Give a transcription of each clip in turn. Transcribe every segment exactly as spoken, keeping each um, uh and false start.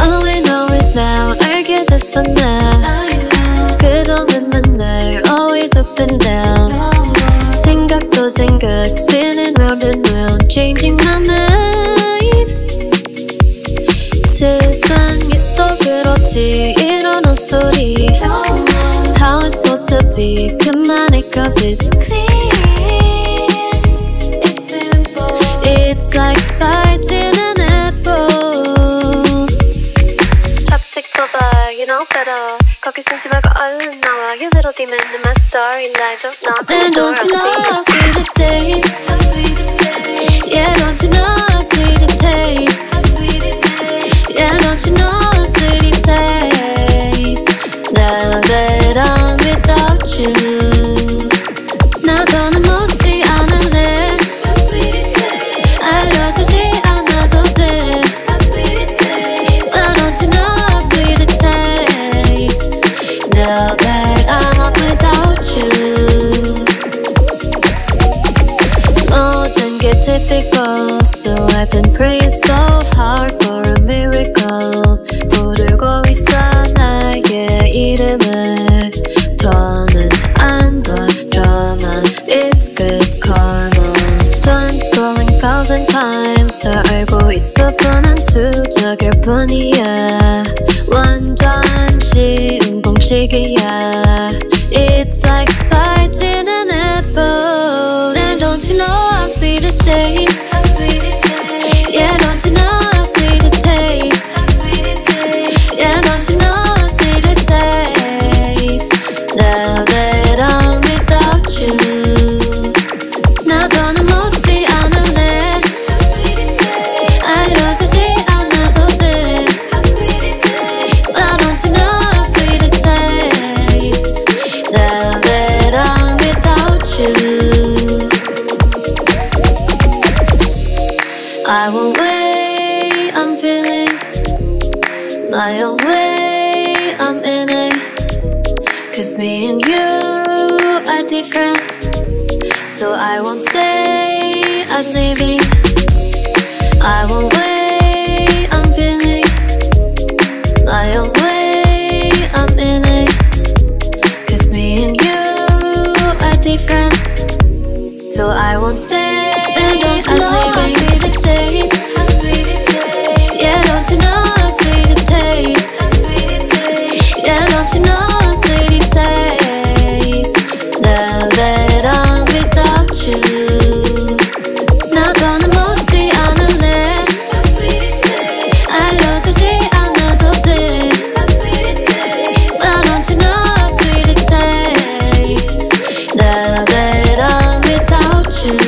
All I know is now 알게 됐었나 그동안 난 날 always up and down 생각도 생각 spinning round and round changing my mind 세상이 또 그렇지 이런 헛소리 How it's supposed to be 그만해 cause it's clean It's simple It's like biting an apple Toxic lover, you know better 거기 쓰지 말고 얼른 나와 You little demon in my story light up not And don't you know how sweet it tastes Yeah, don't you know how sweet it tastes Yeah, don't you know how sweet it tastes Now that I'm without you 나 더는 묻지 않을래 알려주지 않아도 돼 Why don't you know how sweet it tastes Now that I'm without you More than get typical So I've been praying so hard for a miracle 부르고 있어 나의 이름을 더는 안 봐줘만 It's good karma Done scrolling thousand times 다 알고 있었던 한 수작일 뿐이야 완전 신공식이야 It's like biting an apple And don't you know how sweet it tastes Yeah, don't you know how sweet it tastes Yeah, don't you know how sweet it tastes Now that I'm without you 나 더는 묻지 않을래 알려주지 않아도 돼 Why don't you know how sweet it tastes Now that I'm without you I will wait, I'm feeling my own way, I'm in it Cause me and you are different So I won't stay, I'm leaving I will wait, I'm feeling my own way, I'm in it Cause me and you are different So I won't stay, I'm leaving I'm leaving Yeah, don't you know how sweet it tastes Yeah, don't you know how sweet it tastes Now that I'm without you 나 더는 묻지 않을래 알려주지 않아도 돼 Why don't you know how sweet it tastes Now that I'm without you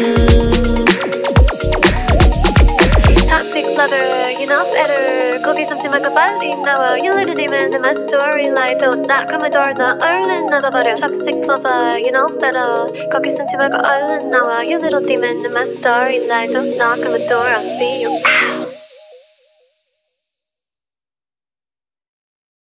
Toxic lover, you know better 거기 숨지 말고 빨리 나와 You little demon in my storyline Don't knock on my door 나 얼른 나가버려 Toxic lover, you know better 거기 숨지 말고 얼른 나와 You little demon in my storyline Don't knock on my door I'll see you out